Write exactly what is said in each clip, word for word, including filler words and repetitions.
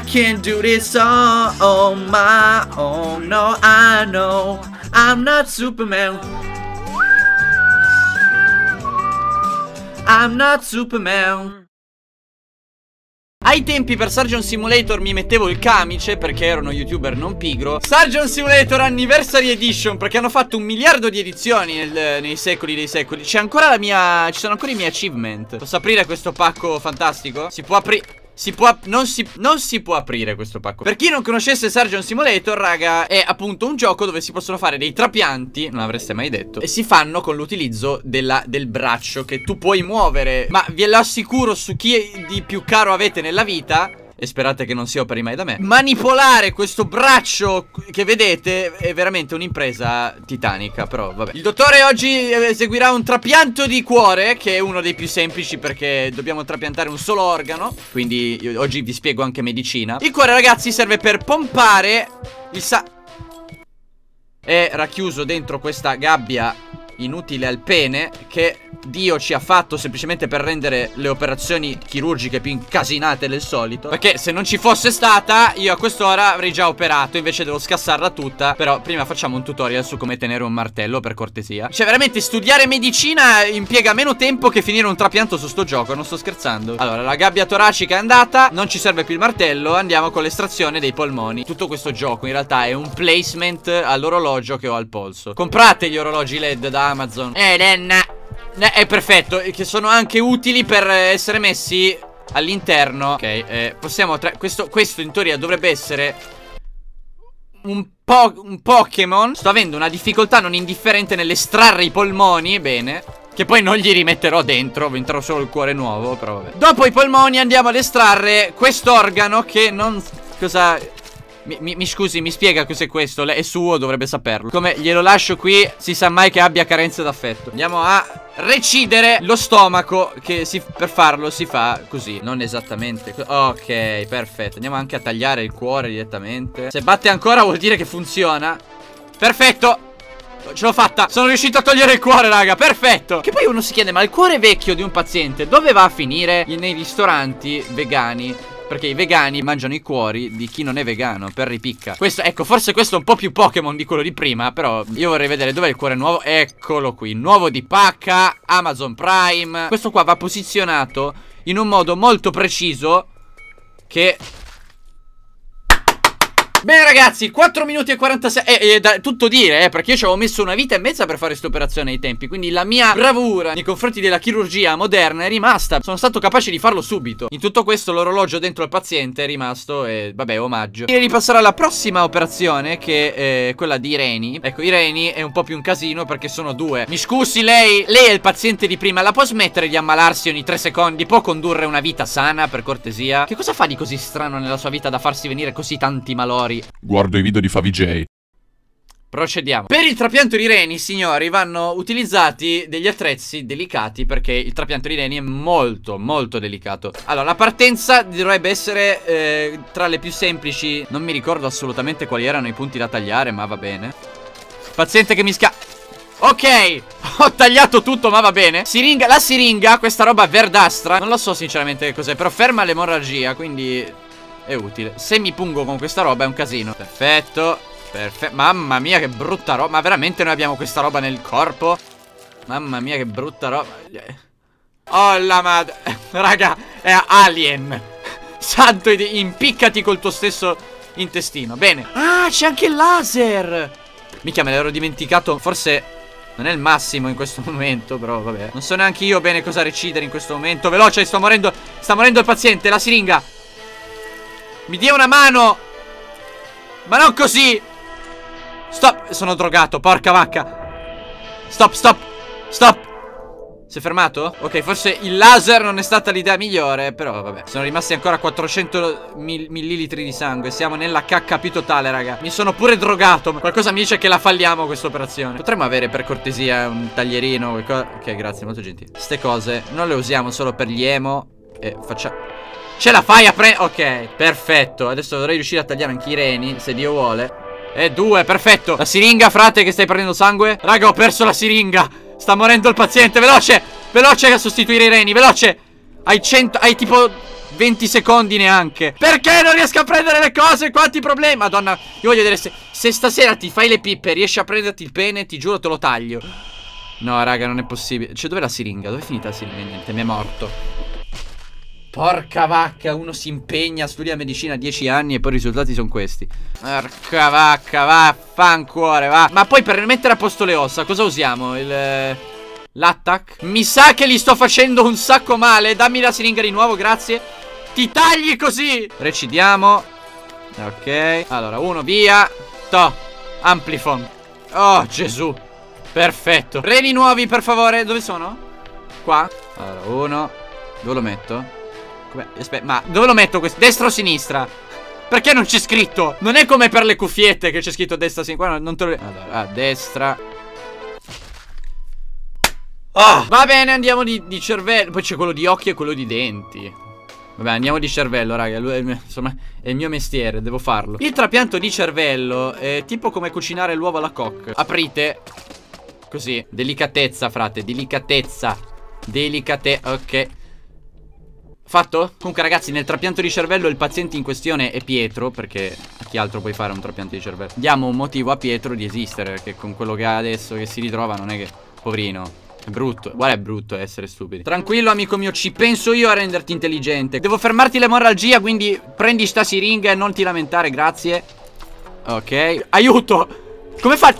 I can't do this all on my own. No, I know I'm not Superman. I'm not Superman. Ai tempi per Surgeon Simulator mi mettevo il camice perché ero uno youtuber non pigro. Surgeon Simulator Anniversary Edition, perché hanno fatto un miliardo di edizioni nel, nei secoli dei secoli. C'è ancora la mia... ci sono ancora i miei achievement. Posso aprire questo pacco fantastico? Si può aprire... Si può, non, si, non si può aprire questo pacco. Per chi non conoscesse Surgeon Simulator, raga, è appunto un gioco dove si possono fare dei trapianti, non l'avreste mai detto, e si fanno con l'utilizzo del braccio che tu puoi muovere. Ma ve lo assicuro, su chi di più caro avete nella vita, e sperate che non si operi mai da me, manipolare questo braccio che vedete è veramente un'impresa titanica. Però vabbè, il dottore oggi eseguirà un trapianto di cuore, che è uno dei più semplici perché dobbiamo trapiantare un solo organo. Quindi oggi vi spiego anche medicina. Il cuore, ragazzi, serve per pompare il sa... È racchiuso dentro questa gabbia inutile al pene che Dio ci ha fatto semplicemente per rendere le operazioni chirurgiche più incasinate del solito, perché se non ci fosse stata io a quest'ora avrei già operato, invece devo scassarla tutta. Però prima facciamo un tutorial su come tenere un martello, per cortesia. Cioè veramente studiare medicina impiega meno tempo che finire un trapianto su sto gioco, non sto scherzando. Allora, la gabbia toracica è andata, non ci serve più il martello, andiamo con l'estrazione dei polmoni. Tutto questo gioco in realtà è un placement all'orologio che ho al polso. Comprate gli orologi L E D da Amazon. Eden eh, è perfetto, che sono anche utili per essere messi all'interno. Ok, eh, possiamo tra questo, questo in teoria dovrebbe essere un po' un Pokémon. Sto avendo una difficoltà non indifferente nell'estrarre i polmoni. Bene, che poi non gli rimetterò dentro, vi entrerò solo il cuore nuovo, però vabbè. Dopo i polmoni andiamo ad estrarre quest'organo che non... Cosa... Mi, mi, mi scusi, mi spiega cos'è questo? È suo, dovrebbe saperlo. Come glielo lascio qui, si sa mai che abbia carenza d'affetto. Andiamo a recidere lo stomaco, che si, per farlo si fa così. Non esattamente. Ok, perfetto. Andiamo anche a tagliare il cuore direttamente. Se batte ancora vuol dire che funziona. Perfetto, ce l'ho fatta. Sono riuscito a togliere il cuore, raga. Perfetto. Che poi uno si chiede, ma il cuore vecchio di un paziente dove va a finire? Nei ristoranti vegani, perché i vegani mangiano i cuori di chi non è vegano per ripicca. Questo, ecco, forse questo è un po' più Pokémon di quello di prima, però io vorrei vedere dov'è il cuore nuovo. Eccolo qui, nuovo di pacca, Amazon Prime. Questo qua va posizionato in un modo molto preciso che... Bene ragazzi, quattro minuti e quarantasei è eh, eh, da tutto dire, eh, perché io ci avevo messo una vita e mezza per fare questa operazione ai tempi. Quindi la mia bravura nei confronti della chirurgia moderna è rimasta. Sono stato capace di farlo subito. In tutto questo l'orologio dentro al paziente è rimasto e eh, vabbè, omaggio. E ripasserò alla prossima operazione, che è quella di Irene. Ecco, Irene è un po' più un casino perché sono due. Mi scusi, lei Lei è il paziente di prima, la può smettere di ammalarsi ogni tre secondi? Può condurre una vita sana, per cortesia? Che cosa fa di così strano nella sua vita da farsi venire così tanti malori? Guardo i video di Favij. Procediamo. Per il trapianto di reni, signori, vanno utilizzati degli attrezzi delicati, perché il trapianto di reni è molto molto delicato. Allora, la partenza dovrebbe essere eh, tra le più semplici. Non mi ricordo assolutamente quali erano i punti da tagliare, ma va bene. Paziente che mi sca... Ok, ho tagliato tutto, ma va bene. Siringa, la siringa, questa roba verdastra, non lo so sinceramente che cos'è, però ferma l'emorragia, quindi... è utile. Se mi pungo con questa roba è un casino. Perfetto. Perfetto. Mamma mia che brutta roba. Ma veramente noi abbiamo questa roba nel corpo? Mamma mia che brutta roba. Oh la madre. Raga, è Alien. Santo, impiccati col tuo stesso intestino. Bene. Ah, c'è anche il laser. Mica, me l'ero dimenticato. Forse non è il massimo in questo momento, però vabbè. Non so neanche io bene cosa recidere in questo momento. Veloce, sto morendo. Sta morendo il paziente. La siringa, mi dia una mano. Ma non così. Stop. Sono drogato, porca vacca. Stop, stop, stop. Si è fermato? Ok, forse il laser non è stata l'idea migliore, però vabbè. Sono rimasti ancora quattrocento millilitri di sangue. Siamo nella cacca più totale, raga. Mi sono pure drogato. Qualcosa mi dice che la falliamo questa operazione. Potremmo avere per cortesia un taglierino? Ok, grazie, molto gentile. Ste cose non le usiamo solo per gli emo. E facciamo... Ce la fai a pre... Ok, perfetto. Adesso dovrei riuscire a tagliare anche i reni, se Dio vuole. E due, perfetto. La siringa, frate, che stai prendendo sangue? Raga, ho perso la siringa. Sta morendo il paziente, veloce. Veloce a sostituire i reni, veloce. Hai cento... Hai tipo... venti secondi neanche. Perché non riesco a prendere le cose? Quanti problemi? Madonna, io voglio vedere se, se stasera ti fai le pippe, riesci a prenderti il pene, ti giuro te lo taglio. No raga, non è possibile. Cioè, dov'è la siringa? Dov'è finita la siringa? Niente, mi è morto. Porca vacca, uno si impegna, studia medicina a dieci anni e poi i risultati sono questi. Porca vacca, vaffanculo, va. Ma poi per mettere a posto le ossa cosa usiamo? Il... l'attack? Mi sa che li sto facendo un sacco male. Dammi la siringa di nuovo, grazie. Ti tagli così. Recidiamo. Ok. Allora, uno, via. To. Amplifon. Oh, Gesù. Perfetto. Reni nuovi, per favore. Dove sono? Qua. Allora, uno. Dove lo metto? Come? Aspetta, ma dove lo metto questo? Destra o sinistra? Perché non c'è scritto? Non è come per le cuffiette che c'è scritto destra, sinistra. Non te lo... Allora, a destra. Oh, va bene, andiamo di, di cervello. Poi c'è quello di occhi e quello di denti. Vabbè, andiamo di cervello, raga. Insomma, è il mio mestiere, devo farlo. Il trapianto di cervello è tipo come cucinare l'uovo alla coque. Aprite. Così. Delicatezza, frate. Delicatezza. Delicate. Ok. Fatto? Comunque ragazzi, nel trapianto di cervello il paziente in questione è Pietro, perché a chi altro puoi fare un trapianto di cervello? Diamo un motivo a Pietro di esistere, perché con quello che ha adesso che si ritrova non è che... Poverino, è brutto. Guarda, è brutto essere stupidi. Tranquillo amico mio, ci penso io a renderti intelligente. Devo fermarti l'emorragia, quindi prendi sta siringa e non ti lamentare, grazie. Ok. Aiuto! Come fa...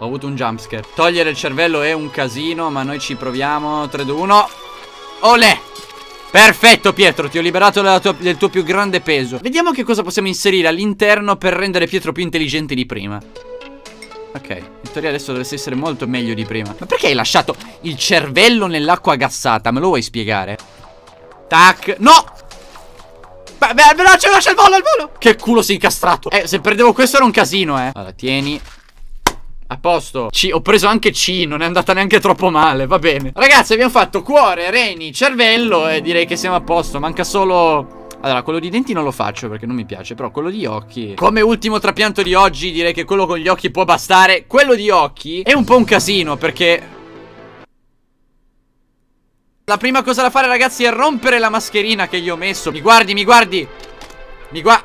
Ho avuto un jumpscare. Togliere il cervello è un casino, ma noi ci proviamo. tre, due, uno. Olè! Perfetto Pietro, ti ho liberato della tua, del tuo più grande peso. Vediamo che cosa possiamo inserire all'interno per rendere Pietro più intelligente di prima. Ok, in teoria adesso dovresti essere molto meglio di prima. Ma perché hai lasciato il cervello nell'acqua gassata? Me lo vuoi spiegare? Tac, no! Beh, beh, veloce, lascia il volo, il volo! Che culo sei incastrato! Eh, se perdevo questo era un casino, eh. Allora, tieni. A posto. C, ho preso anche C, non è andata neanche troppo male, va bene. Ragazzi, abbiamo fatto cuore, reni, cervello e direi che siamo a posto. Manca solo... Allora, quello di denti non lo faccio perché non mi piace, però quello di occhi... Come ultimo trapianto di oggi direi che quello con gli occhi può bastare. Quello di occhi è un po' un casino perché... La prima cosa da fare, ragazzi, è rompere la mascherina che gli ho messo. Mi guardi, mi guardi. Mi guardi.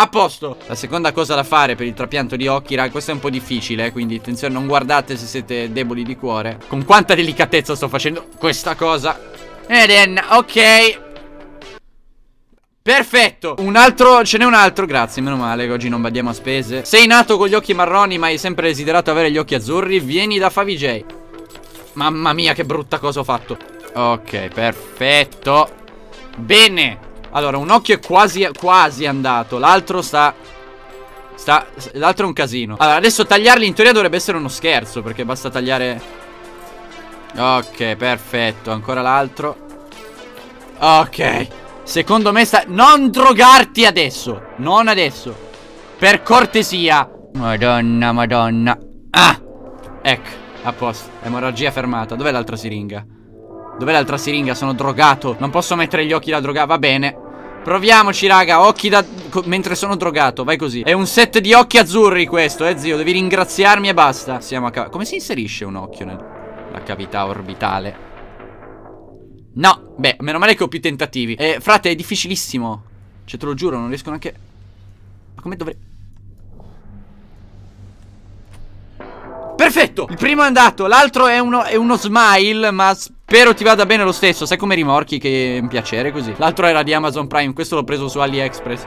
A posto. La seconda cosa da fare per il trapianto di occhi, raga, questo è un po' difficile, eh, quindi attenzione, non guardate se siete deboli di cuore. Con quanta delicatezza sto facendo questa cosa. Eden, ok. Perfetto. Un altro, ce n'è un altro, grazie, meno male che oggi non badiamo a spese. Sei nato con gli occhi marroni ma hai sempre desiderato avere gli occhi azzurri, vieni da Favij. Mamma mia che brutta cosa ho fatto. Ok, perfetto. Bene. Allora, un occhio è quasi, quasi andato. L'altro sta... sta l'altro è un casino. Allora, adesso tagliarli in teoria dovrebbe essere uno scherzo, perché basta tagliare... Ok, perfetto. Ancora l'altro. Ok. Secondo me sta... Non drogarti adesso. Non adesso. Per cortesia. Madonna, madonna. Ah! Ecco, a posto. Emorragia fermata. Dov'è l'altra siringa? Dov'è l'altra siringa? Sono drogato. Non posso mettere gli occhi da drogato. Va bene. Proviamoci, raga. Occhi da... Mentre sono drogato. Vai così. È un set di occhi azzurri questo, eh, zio. Devi ringraziarmi e basta. Siamo a cavità. Come si inserisce un occhio nella cavità orbitale? No. Beh, meno male che ho più tentativi. Eh, frate, è difficilissimo. Cioè, te lo giuro, non riesco neanche... Ma come dovrei... Perfetto. Il primo è andato. L'altro è uno, è uno smile, ma... Spero ti vada bene lo stesso, sai come rimorchi che è un piacere così. L'altro era di Amazon Prime, questo l'ho preso su AliExpress.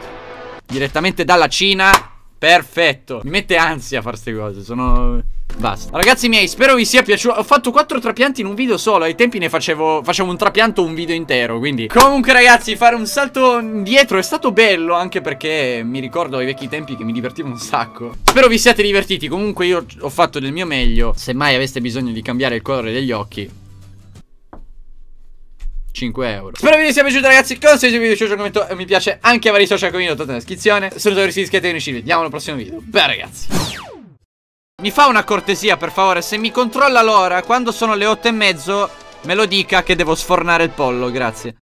Direttamente dalla Cina, perfetto. Mi mette ansia a fare queste cose, sono... Basta. Ragazzi miei, spero vi sia piaciuto. Ho fatto quattro trapianti in un video solo. Ai tempi ne facevo facevo un trapianto un video intero, quindi. Comunque ragazzi, fare un salto indietro è stato bello, anche perché mi ricordo ai vecchi tempi che mi divertivo un sacco. Spero vi siate divertiti. Comunque io ho fatto del mio meglio. Se mai aveste bisogno di cambiare il colore degli occhi, cinque euro. Spero vi sia piaciuto ragazzi. Consiglio il video, lasciate un commento e mi piace. Anche a vari social come in descrizione. Se non dovete iscrivetevi, ci vediamo al prossimo video. Beh ragazzi, mi fa una cortesia per favore, se mi controlla l'ora, quando sono le otto e mezzo me lo dica che devo sfornare il pollo. Grazie.